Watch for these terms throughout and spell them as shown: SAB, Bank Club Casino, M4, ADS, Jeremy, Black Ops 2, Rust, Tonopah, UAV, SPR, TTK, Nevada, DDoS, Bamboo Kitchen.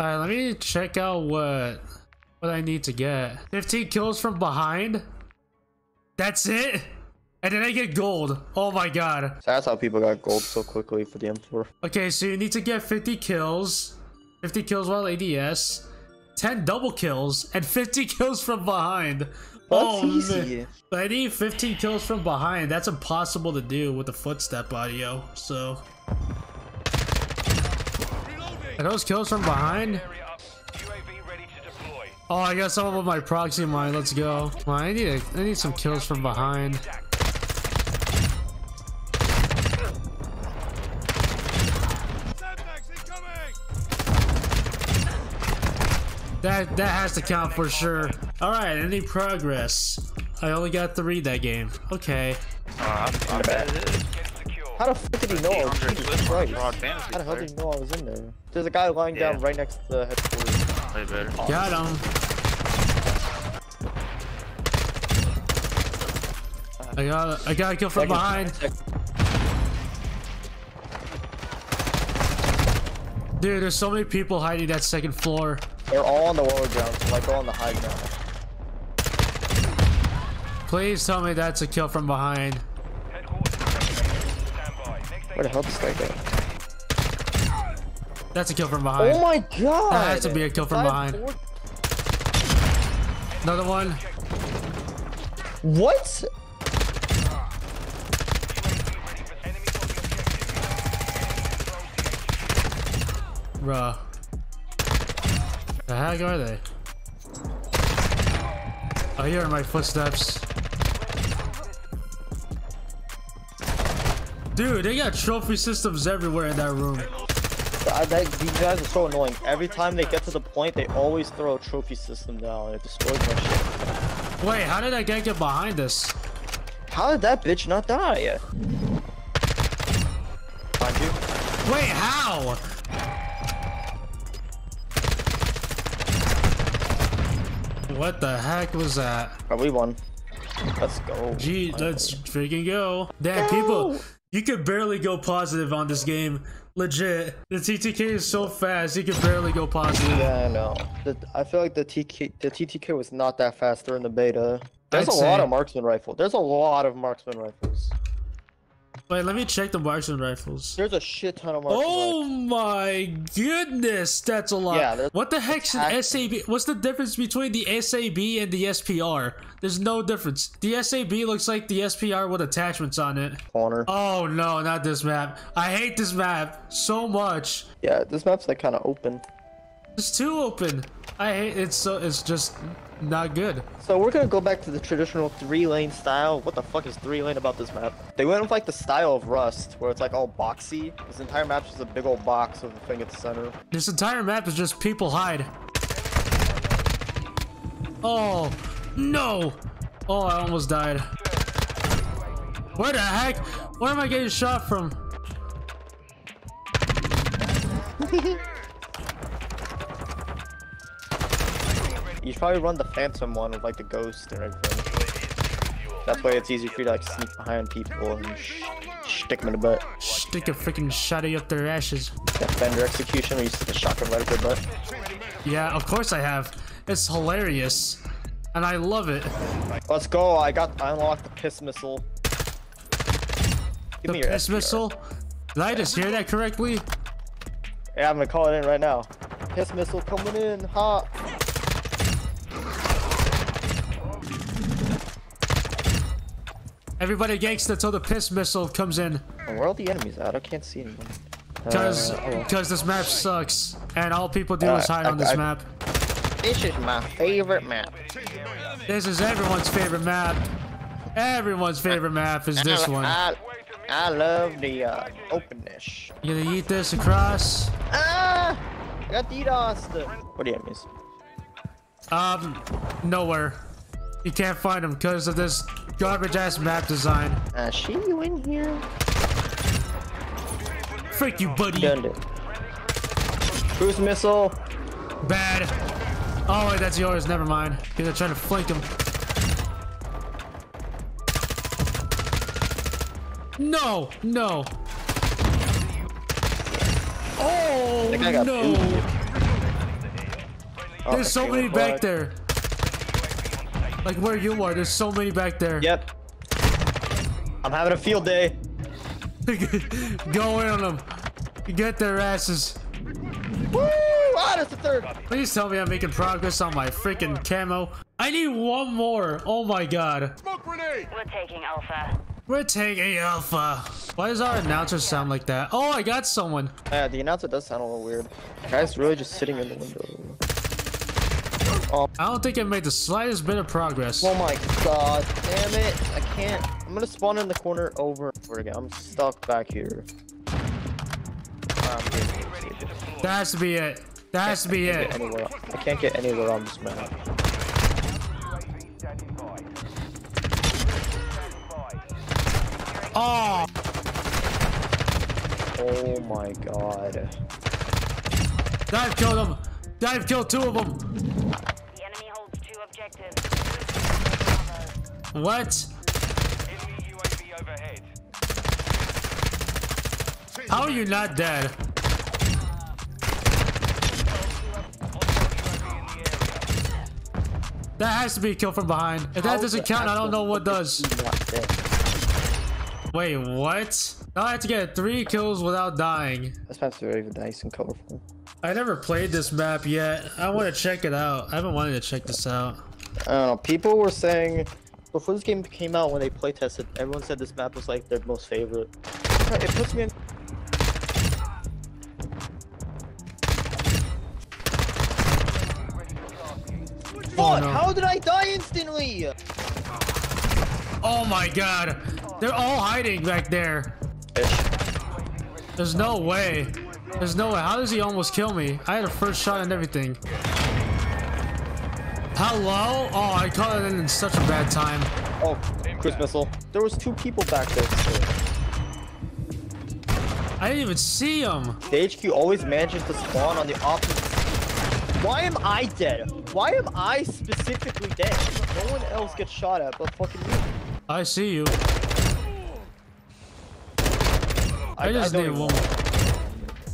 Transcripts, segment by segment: Alright, let me check out what I need to get. 15 kills from behind? That's it? And then I get gold. Oh my god. That's how people got gold so quickly for the M4. Okay, so you need to get 50 kills. 50 kills while ADS. 10 double kills. And 50 kills from behind. That's easy. But I need 15 kills from behind. That's impossible to do with the footstep audio. So... are those kills from behind? Oh, I got someone with my proxy mine. Let's go. Well, I need some kills from behind. That has to count for sure. All right, any progress? I only got 3 that game. Okay. I'm bad. How the fuck did he know I was in there? How the hell did he know I was in there? There's a guy lying down right next to the headquarters. Play better. Got him. I got a kill from behind. Dude, there's so many people hiding that second floor. They're all on the lower ground, so like all on the high ground. Please tell me that's a kill from behind. Where the hell does this guy go? That's a kill from behind. Oh my god! That has to be a kill from behind. Another one. What? Bruh. The heck are they? Oh, here are my footsteps. Dude, they got trophy systems everywhere in that room. These guys are so annoying. Every time they get to the point, they always throw a trophy system down and it destroys my shit. Wait, how did that guy get behind us? How did that bitch not die yet? Find you. Wait, how? What the heck was that? Oh, we won. Let's go. Gee, let's freaking go. Damn, people. You can barely go positive on this game. Legit. The TTK is so fast, you can barely go positive. Yeah, I know. I feel like the TTK was not that fast during the beta. There's a lot of marksman rifles. There's a lot of marksman rifles. Wait, let me check the marksman rifles. There's a shit ton of marksman rifles. My goodness, that's a lot. Yeah, what the heck's an SAB? What's the difference between the SAB and the SPR? There's no difference. The SAB looks like the SPR with attachments on it. Corner. Oh no, not this map. I hate this map so much. Yeah, this map's like kind of open. It's too open. I hate it, so it's just not good. So we're gonna go back to the traditional 3-lane style. What the fuck is 3-lane about this map? They went with like the style of Rust, where it's like all boxy. This entire map is just a big old box with a thing at the center. This entire map is just people hide. Oh no! Oh, I almost died. Where the heck? Where am I getting shot from? You should probably run the phantom one with like the ghost and everything. That's why it's easy for you to like sneak behind people and stick them in the butt. Stick a freaking shotty up their ashes. That Fender execution where you stick a shotgun right up their butt. Yeah, of course I have. It's hilarious. And I love it. Let's go. I unlocked the piss missile. Give me your piss missile? Did I just hear that correctly? Yeah, I'm gonna call it in right now. Piss missile coming in hot. Everybody gangsta until the piss missile comes in. Where are all the enemies at? I can't see anyone. Cause this map sucks. And all people do is hide on this map. This is my favorite map. This is everyone's favorite map. Everyone's favorite map is this one. I love the openness. You gonna eat this across? Ah! Got the DDoS. What are the enemies? Nowhere. You can't find them because of this garbage ass map design. She you in here? Frick you, buddy. Cruise missile. Bad. Oh wait, that's yours. Never mind. Because they're trying to flank him. No, no. Oh no. There's so many back there. Like where you are, there's so many back there. Yep. I'm having a field day. Go in on them. Get their asses. Woo! Ah, that's the third. Please tell me I'm making progress on my freaking camo. I need one more. Oh my god. Smoke grenade. We're taking Alpha. We're taking Alpha. Why does our announcer sound like that? Oh, I got someone. Yeah, the announcer does sound a little weird. The guy's really just sitting in the window. Oh. I don't think I made the slightest bit of progress. Oh my god, damn it. I can't. I'm gonna spawn in the corner over and over again. I'm stuck back here. That has to be it. That has to be it. I can't get anywhere on this map. Oh. Oh my god. Dive killed him. Dive killed two of them. The enemy holds two objectives. What? Enemy UAV overhead. How are you not dead? That has to be a kill from behind. If that doesn't count, I don't know what does. Wait, what? Now I have to get 3 kills without dying. This map's very nice and colorful. I never played this map yet. I want to check it out. I haven't wanted to check this out. I don't know. People were saying before this game came out, when they play tested, everyone said this map was like their most favorite. It puts me in. Oh, no. How did I die instantly? Oh my god. They're all hiding back there. There's no way. There's no way. How does he almost kill me? I had a first shot and everything. Hello? Oh, I caught it in such a bad time. Oh, cruise missile. There was 2 people back there. I didn't even see them. The HQ always manages to spawn on the opposite. Why am I dead? Why am I specifically dead? No one else gets shot at but fucking me. I see you. I just need one.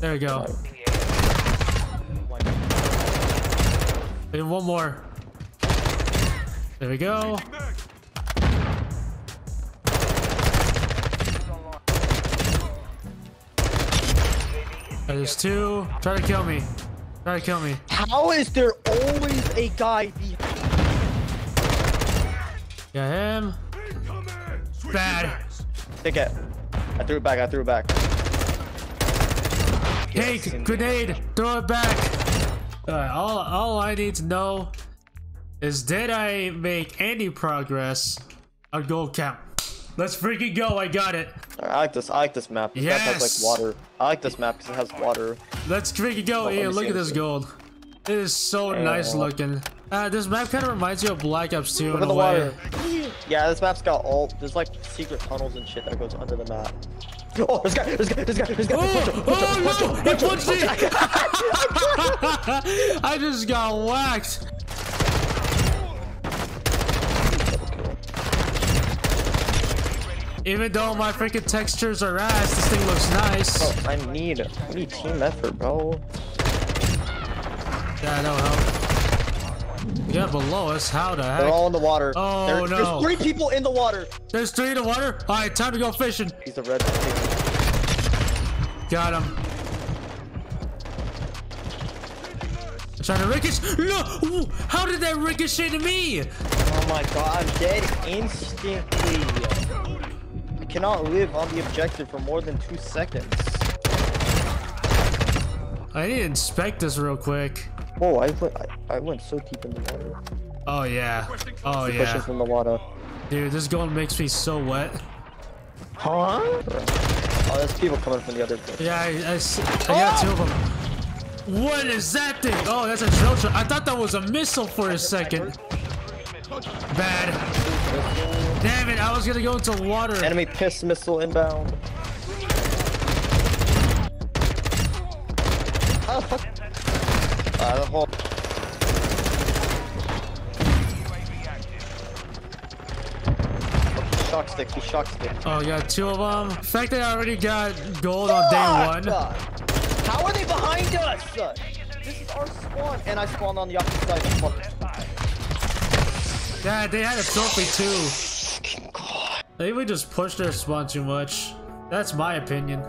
There we go. And one more. There we go. There's 2. Try to kill me. Try to kill me. How is there always a guy behind? Got him. Bad. Take it. I threw it back. I threw it back. Take grenade. Throw it back. Alright, all I need to know is did I make any progress on goal count? Let's freaking go. I got it. I like this. I like this map. This map has like water. I like this map because it has water. Let's freaking go. Ian, look at this gold. It is so nice looking. This map kind of reminds you of Black Ops 2 in a way. Yeah, this map's got all. There's like secret tunnels and shit that goes under the map. Oh, this guy! This guy! This guy! This guy! Oh no! He punched me! I just got whacked. Even though my freaking textures are ass, this thing looks nice. Oh, I need team effort, bro. Yeah, no help. Yeah, below us, how the heck? They're all in the water. Oh, no. There's 3 people in the water. There's 3 in the water? All right, time to go fishing. He's a red team. Got him. I'm trying to ricochet. No! How did that ricochet to me? Oh my god, I'm dead instantly. Cannot live on the objective for more than 2 seconds. I need to inspect this real quick. Oh, I went so deep in the water. Oh yeah. Oh yeah. Pushes in the water. Dude, this gold makes me so wet. Huh? Oh, there's people coming from the other place. Yeah, I got 2 of them. What is that thing? Oh, that's a drill shot. I thought that was a missile for a second. Bad. Damn it, I was gonna go into water. Enemy piss missile inbound. Oh, fuck. The whole... Shock stick, he shock stick. Oh, I got 2 of them. The fact that I already got gold on day 1. How are they behind us? This is our spawn. And I spawned on the opposite side. Fuck. Yeah, they had a trophy too. They would just push their spawn too much. That's my opinion.